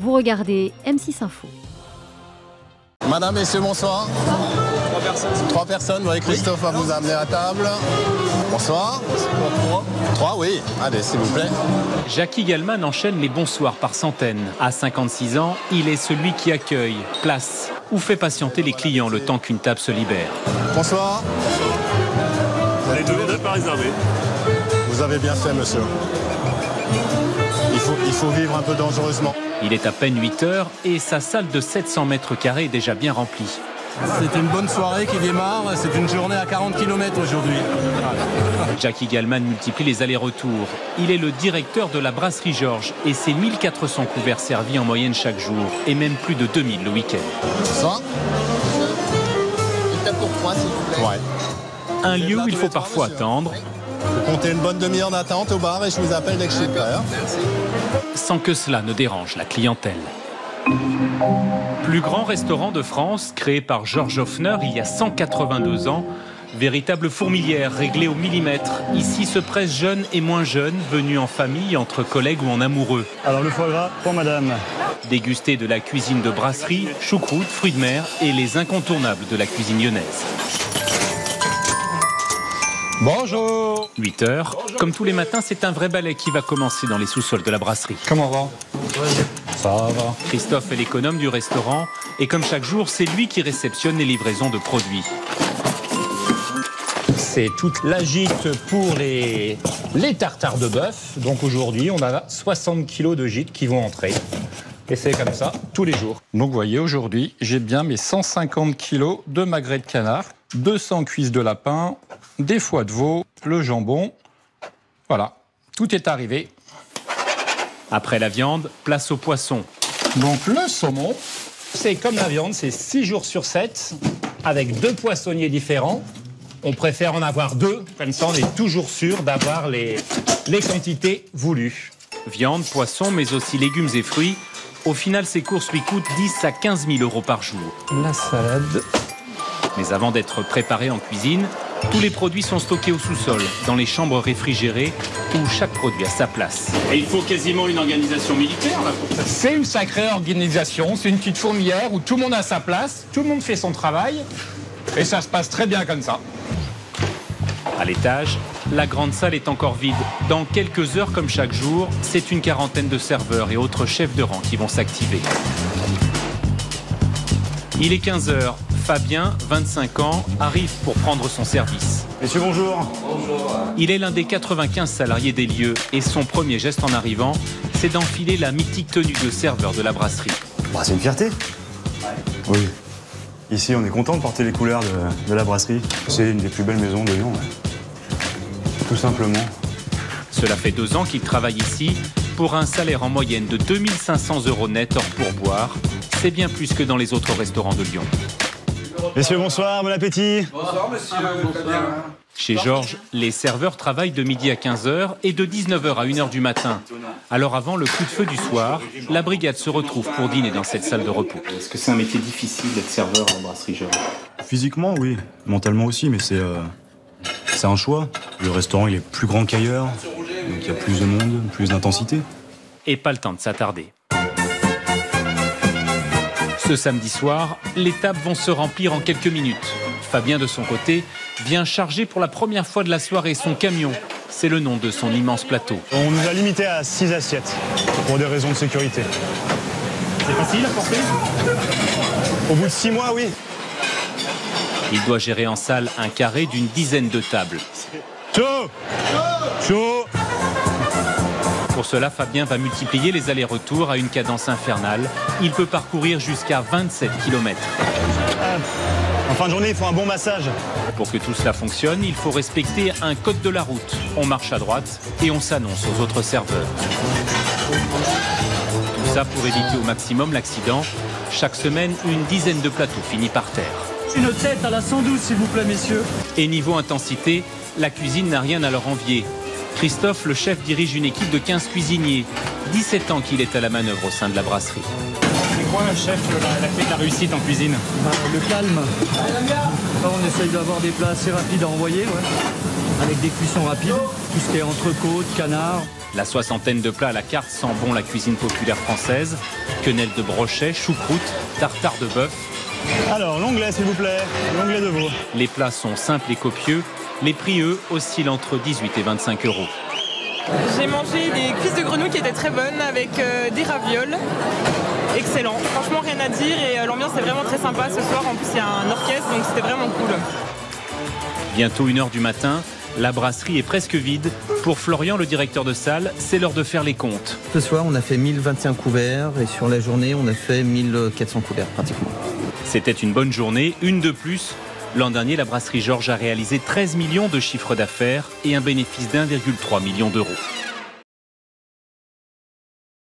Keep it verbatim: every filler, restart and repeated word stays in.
Vous regardez M six Info. Madame, messieurs, bonsoir. Trois personnes. Trois personnes, vous voyez, Christophe va vous amener à table. Bonsoir. Bonsoir. Trois, oui. Allez, s'il vous plaît. Jacky Gallman enchaîne les bonsoirs par centaines. À cinquante-six ans, il est celui qui accueille, place ou fait patienter les clients le temps qu'une table se libère. Bonsoir. Les deux ne sont pas réservés. Vous avez bien fait, monsieur. Il faut, il faut vivre un peu dangereusement. Il est à peine huit heures et sa salle de sept cents mètres carrés est déjà bien remplie. C'est une bonne soirée qui démarre, c'est une journée à quarante kilomètres aujourd'hui. Jacky Gallman multiplie les allers-retours. Il est le directeur de la brasserie Georges et ses mille quatre cents couverts servis en moyenne chaque jour et même plus de deux mille le week-end. Bonsoir. Une table pour trois, s'il vous plaît. Ouais. Un lieu où il faut parfois attendre. Vous comptez une bonne demi-heure d'attente au bar et je vous appelle dès que je suis prêt. Sans que cela ne dérange la clientèle. Plus grand restaurant de France, créé par Georges Hoffner il y a cent quatre-vingt-deux ans. Véritable fourmilière réglée au millimètre. Ici se pressent jeunes et moins jeunes, venus en famille, entre collègues ou en amoureux. Alors le foie gras pour madame. Déguster de la cuisine de brasserie, choucroute, fruits de mer et les incontournables de la cuisine lyonnaise. Bonjour. huit heures, comme tous les matins, c'est un vrai ballet qui va commencer dans les sous-sols de la brasserie. Comment va? Ça va. Christophe est l'économe du restaurant et comme chaque jour, c'est lui qui réceptionne les livraisons de produits. C'est toute l'agite pour les, les tartares de bœuf. Donc aujourd'hui, on a soixante kilos de gîtes qui vont entrer. Et c'est comme ça tous les jours. Donc vous voyez, aujourd'hui, j'ai bien mes cent cinquante kilos de magret de canard, deux cents cuisses de lapin, des foies de veau, le jambon. Voilà, tout est arrivé. Après la viande, place au poisson. Donc le saumon, c'est comme la viande, c'est six jours sur sept, avec deux poissonniers différents. On préfère en avoir deux, comme ça on est toujours sûr d'avoir les, les quantités voulues. Viande, poisson, mais aussi légumes et fruits. Au final, ces courses lui coûtent dix à quinze mille euros par jour. La salade. Mais avant d'être préparée en cuisine, tous les produits sont stockés au sous-sol, dans les chambres réfrigérées, où chaque produit a sa place. Et il faut quasiment une organisation militaire, là, pour ça. C'est une sacrée organisation, c'est une petite fourmilière où tout le monde a sa place, tout le monde fait son travail, et ça se passe très bien comme ça. À l'étage, la grande salle est encore vide. Dans quelques heures, comme chaque jour, c'est une quarantaine de serveurs et autres chefs de rang qui vont s'activer. Il est quinze heures. Fabien, vingt-cinq ans, arrive pour prendre son service. Messieurs, bonjour. Bonjour. Il est l'un des quatre-vingt-quinze salariés des lieux et son premier geste en arrivant, c'est d'enfiler la mythique tenue de serveur de la brasserie. Bah, c'est une fierté. Ouais. Oui. Ici, on est content de porter les couleurs de, de la brasserie. C'est une des plus belles maisons de Lyon. Ouais. Tout simplement. Cela fait deux ans qu'il travaille ici pour un salaire en moyenne de deux mille cinq cents euros net hors pourboire. C'est bien plus que dans les autres restaurants de Lyon. Messieurs, bonsoir, bon appétit. Bonsoir, monsieur. Bonsoir. Chez Georges, les serveurs travaillent de midi à quinze heures et de dix-neuf heures à une heure du matin. Alors avant le coup de feu du soir, la brigade se retrouve pour dîner dans cette salle de repos. Est-ce que c'est un métier difficile d'être serveur en brasserie Georges? Physiquement, oui. Mentalement aussi, mais c'est euh, c'est un choix. Le restaurant, il est plus grand qu'ailleurs, donc il y a plus de monde, plus d'intensité. Et pas le temps de s'attarder. Ce samedi soir, les tables vont se remplir en quelques minutes. Fabien, de son côté, vient charger pour la première fois de la soirée son camion. C'est le nom de son immense plateau. On nous a limité à six assiettes, pour des raisons de sécurité. C'est facile à porter? Au bout de six mois, oui. Il doit gérer en salle un carré d'une dizaine de tables. Chaud ! Chaud ! Pour cela, Fabien va multiplier les allers-retours à une cadence infernale. Il peut parcourir jusqu'à vingt-sept kilomètres. En fin de journée, il faut un bon massage. Pour que tout cela fonctionne, il faut respecter un code de la route. On marche à droite et on s'annonce aux autres serveurs. Tout ça pour éviter au maximum l'accident. Chaque semaine, une dizaine de plateaux finit par terre. Une tête à la cent douze, s'il vous plaît, messieurs. Et niveau intensité, la cuisine n'a rien à leur envier. Christophe, le chef, dirige une équipe de quinze cuisiniers. dix-sept ans qu'il est à la manœuvre au sein de la brasserie. C'est quoi, chef, la, la clé de la réussite en cuisine? Bah, le calme. Là, on essaye d'avoir des plats assez rapides à envoyer, ouais, avec des cuissons rapides, tout ce qui est entrecôte, canard. La soixantaine de plats à la carte sent bon la cuisine populaire française. quenelle de brochet, choucroute, tartare de bœuf. Alors, l'onglet s'il vous plaît, l'onglet de veau. Les plats sont simples et copieux. Les prix, eux, oscillent entre dix-huit et vingt-cinq euros. J'ai mangé des cuisses de grenouille qui étaient très bonnes avec euh, des ravioles. Excellent. Franchement, rien à dire et euh, l'ambiance est vraiment très sympa ce soir. En plus, il y a un orchestre, donc c'était vraiment cool. Bientôt une heure du matin, la brasserie est presque vide. Pour Florian, le directeur de salle, c'est l'heure de faire les comptes. Ce soir, on a fait mille vingt et un couverts et sur la journée, on a fait mille quatre cents couverts pratiquement. C'était une bonne journée, une de plus. L'an dernier, la brasserie Georges a réalisé treize millions de chiffres d'affaires et un bénéfice d'un virgule trois million d'euros.